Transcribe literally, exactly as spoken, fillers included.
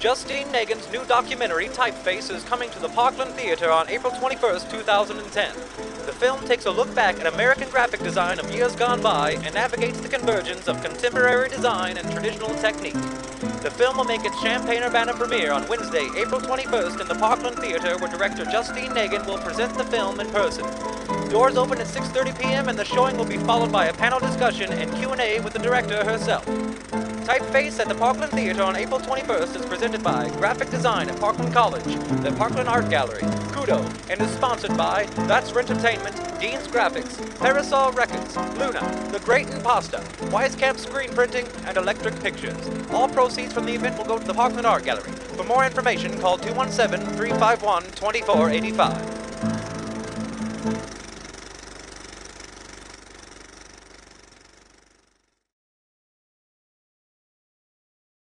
Justine Nagan's new documentary, Typeface, is coming to the Parkland Theater on April twenty-first, two thousand ten. The film takes a look back at American graphic design of years gone by and navigates the convergence of contemporary design and traditional technique. The film will make its Champaign-Urbana premiere on Wednesday, April twenty-first in the Parkland Theater, where director Justine Nagan will present the film in person. Doors open at six thirty p m and the showing will be followed by a panel discussion and Q and A with the director herself. Typeface at the Parkland Theater on April twenty-first is presented by Graphic Design at Parkland College, the Parkland Art Gallery, Kudo, and is sponsored by That's for Entertainment, Dean's Graphics, Parasol Records, Luna, The Great Imposta, Wise Camp Screen Printing, and Electric Pictures. All proceeds from the event will go to the Parkland Art Gallery. For more information, call two one seven, three five one, two four eight five.